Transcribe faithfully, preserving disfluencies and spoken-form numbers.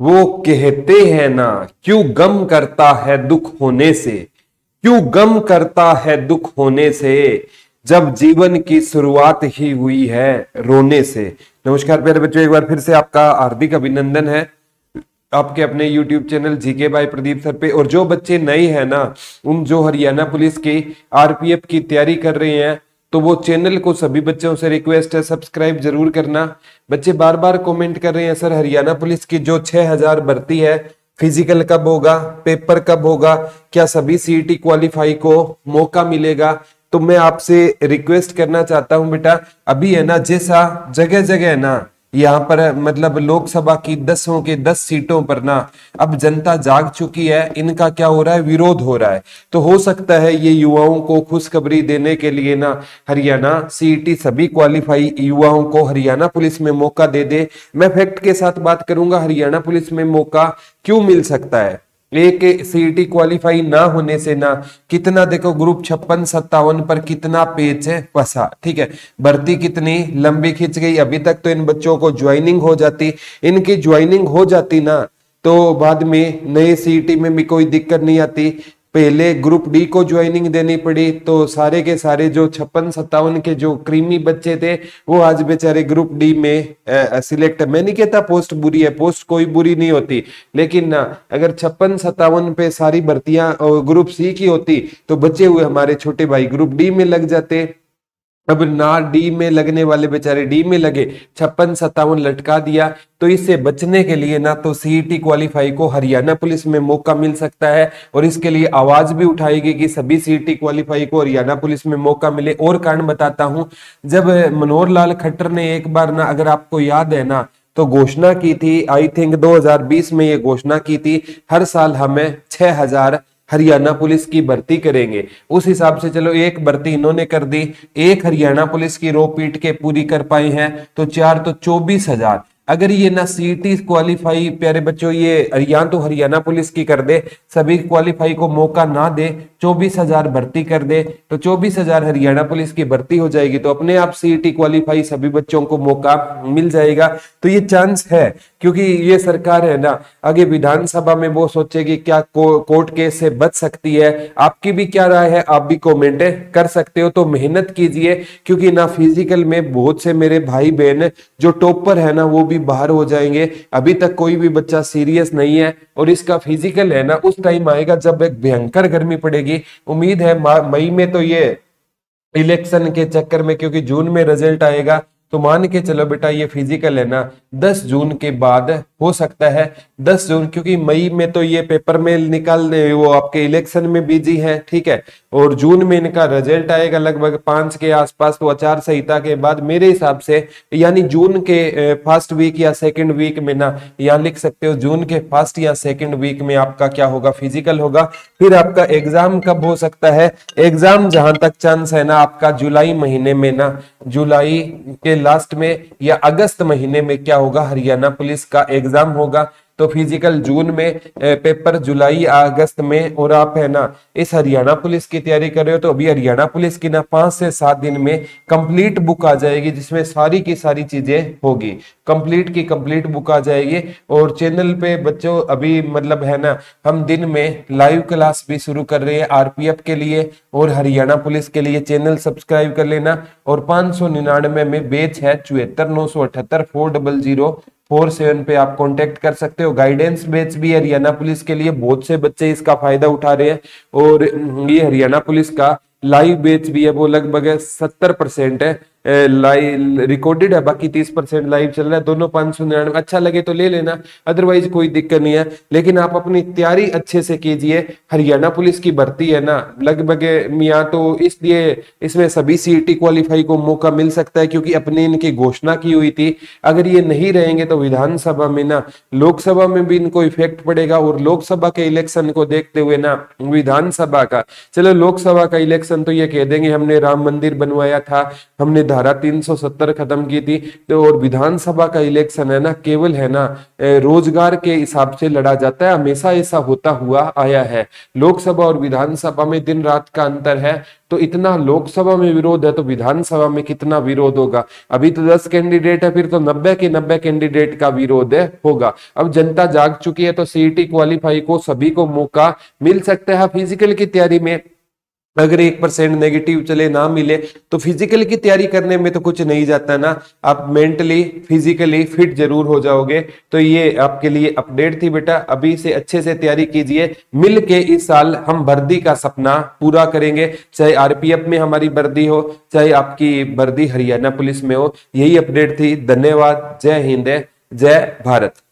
वो कहते हैं ना, क्यों गम करता है दुख होने से, क्यों गम करता है दुख होने से, जब जीवन की शुरुआत ही हुई है रोने से। नमस्कार प्यारे बच्चों, एक बार फिर से आपका हार्दिक अभिनंदन है आपके अपने YouTube channel GK by Pradeep sir पे। और जो बच्चे नए हैं ना, उन जो हरियाणा पुलिस के आरपीएफ की तैयारी कर रहे हैं, तो वो चैनल को सभी बच्चों से रिक्वेस्ट है सब्सक्राइब जरूर करना। बच्चे बार बार कमेंट कर रहे हैं सर हरियाणा पुलिस की जो छह हज़ार भर्ती है, फिजिकल कब होगा, पेपर कब होगा, क्या सभी सीईटी क्वालिफाई को मौका मिलेगा। तो मैं आपसे रिक्वेस्ट करना चाहता हूं बेटा, अभी है ना जैसा जगह जगह है ना, यहाँ पर मतलब लोकसभा की दसों के दस सीटों पर ना अब जनता जाग चुकी है, इनका क्या हो रहा है, विरोध हो रहा है। तो हो सकता है ये युवाओं को खुशखबरी देने के लिए ना हरियाणा सीईटी सभी क्वालिफाई युवाओं को हरियाणा पुलिस में मौका दे दे। मैं फैक्ट के साथ बात करूंगा हरियाणा पुलिस में मौका क्यों मिल सकता है। एक सीईटी क्वालिफाई ना होने से ना कितना, देखो ग्रुप छप्पन सत्तावन पर कितना पेच है फंसा, ठीक है, भर्ती कितनी लंबी खिंच गई। अभी तक तो इन बच्चों को ज्वाइनिंग हो जाती, इनकी ज्वाइनिंग हो जाती ना तो बाद में नए सीईटी में भी कोई दिक्कत नहीं आती। पहले ग्रुप डी को ज्वाइनिंग देनी पड़ी, तो सारे के सारे जो छप्पन सत्तावन के जो क्रीमी बच्चे थे वो आज बेचारे ग्रुप डी में सिलेक्ट। मैं नहीं कहता पोस्ट बुरी है, पोस्ट कोई बुरी नहीं होती, लेकिन ना अगर छप्पन सत्तावन पे सारी भर्तियां ग्रुप सी की होती तो बचे हुए हमारे छोटे भाई ग्रुप डी में लग जाते। अब ना डी में लगने वाले बेचारे डी में लगे, छप्पन सत्तावन लटका दिया। तो इससे बचने के लिए ना तो सीईटी क्वालिफाई को हरियाणा पुलिस में मौका मिल सकता है, और इसके लिए आवाज भी उठाएगी कि सभी सीईटी क्वालिफाई को हरियाणा पुलिस में मौका मिले। और कारण बताता हूं, जब मनोहर लाल खट्टर ने एक बार ना, अगर आपको याद है ना, तो घोषणा की थी, आई थिंक दो हज़ार बीस में ये घोषणा की थी, हर साल हमें छह हजार हरियाणा पुलिस की भर्ती करेंगे। उस हिसाब से चलो एक भर्ती इन्होंने कर दी, एक हरियाणा पुलिस की रो पीट के पूरी कर पाए हैं तो चार तो चौबीस हजार। अगर ये ना सीईटी क्वालिफाई प्यारे बच्चों, ये या तो हरियाणा पुलिस की कर दे, सभी क्वालिफाई को मौका ना दे, चौबीस हजार भर्ती कर दे, तो चौबीस हजार हरियाणा पुलिस की भर्ती हो जाएगी, तो अपने आप सीईटी क्वालिफाई सभी बच्चों को मौका मिल जाएगा। तो ये चांस है, क्योंकि ये सरकार है ना आगे विधानसभा में वो सोचेगी क्या को, कोर्ट केस से बच सकती है। आपकी भी क्या राय है, आप भी कॉमेंट कर सकते हो। तो मेहनत कीजिए, क्योंकि ना फिजिकल में बहुत से मेरे भाई बहन जो टॉपर है ना वो भी बाहर हो जाएंगे। अभी तक कोई भी बच्चा सीरियस नहीं है, और इसका फिजिकल है ना उस टाइम आएगा जब एक भयंकर गर्मी पड़ेगी। उम्मीद है मई में, तो ये इलेक्शन के चक्कर में, क्योंकि जून में रिजल्ट आएगा, तो मान के चलो बेटा ये फिजिकल है ना दस जून के बाद हो सकता है, दस जून, क्योंकि मई में तो ये पेपर में निकाल दे, वो आपके इलेक्शन में बिजी हैं, ठीक है, और जून में इनका रिजल्ट आएगा लगभग पांच के आसपास। तो आचार संहिता के बाद मेरे हिसाब से यानी जून के फर्स्ट वीक या सेकंड वीक में ना, यहाँ लिख सकते हो जून के फर्स्ट या सेकंड वीक में आपका क्या होगा, फिजिकल होगा। फिर आपका एग्जाम कब हो सकता है, एग्जाम जहां तक चांस है ना आपका जुलाई महीने में ना, जुलाई के लास्ट में या अगस्त महीने में क्या होगा, हरियाणा पुलिस का एग्जाम होगा। तो फिजिकल जून में, पेपर जुलाई अगस्त में, और आप है ना इस हरियाणा पुलिस की तैयारी कर रहे हो तो अभी हरियाणा पुलिस की ना पांच से सात दिन में कंप्लीट बुक आ जाएगी, जिसमें सारी की सारी चीजें होगी, कंप्लीट की कंप्लीट बुक आ जाएगी। और चैनल पे बच्चों अभी मतलब है ना हम दिन में लाइव क्लास भी शुरू कर रहे हैं आरपीएफ के लिए और हरियाणा पुलिस के लिए। चैनल सब्सक्राइब कर लेना। और पांच सौ निन्यानवे में बेच है चौहत्तर नौ सौ अठहत्तर four double zero four seven पे आप कांटेक्ट कर सकते हो। गाइडेंस बैच भी हरियाणा पुलिस के लिए, बहुत से बच्चे इसका फायदा उठा रहे हैं। और ये हरियाणा पुलिस का लाइव बैच भी है, वो लगभग सत्तर परसेंट है लाइव रिकॉर्डेड है, बाकी तीस परसेंट लाइव चल रहा है। दोनों पांच सौ निन्यानवे, अच्छा लगे तो ले लेना, अदरवाइज कोई दिक्कत नहीं है। लेकिन आप अपनी तैयारी अच्छे से कीजिए। हरियाणा पुलिस की भर्ती है ना लगभग यहाँ, तो इसलिए इसमें सभी सीईटी क्वालिफाई को मौका मिल सकता है, क्योंकि अपने इनकी घोषणा की हुई थी। अगर ये नहीं रहेंगे तो विधानसभा में ना, लोकसभा में भी इनको इफेक्ट पड़ेगा, और लोकसभा के इलेक्शन को देखते हुए ना विधानसभा का, चलो लोकसभा का इलेक्शन तो ये कह देंगे हमने राम मंदिर बनवाया था, हमने धारा तीन सौ सत्तर खत्म की थी तो, और विधानसभा का इलेक्शन है ना केवल है ना रोजगार के हिसाब से लड़ा जाता है, हमेशा ऐसा होता हुआ आया है। लोकसभा और विधानसभा में दिन रात का अंतर है, तो इतना लोकसभा में विरोध है तो विधानसभा में कितना विरोध होगा। अभी तो दस कैंडिडेट है, फिर तो नब्बे के नब्बे कैंडिडेट का विरोध है होगा। अब जनता जाग चुकी है तो सीईटी क्वालिफाई को सभी को मौका मिल सकता है। फिजिकल की तैयारी में अगर एक परसेंट नेगेटिव चले ना मिले तो फिजिकल की तैयारी करने में तो कुछ नहीं जाता ना, आप मेंटली फिजिकली फिट जरूर हो जाओगे। तो ये आपके लिए अपडेट थी बेटा, अभी से अच्छे से तैयारी कीजिए, मिलके इस साल हम भर्ती का सपना पूरा करेंगे। चाहे आरपीएफ में हमारी भर्ती हो, चाहे आपकी भर्ती हरियाणा पुलिस में हो। यही अपडेट थी। धन्यवाद। जय हिंद, जय भारत।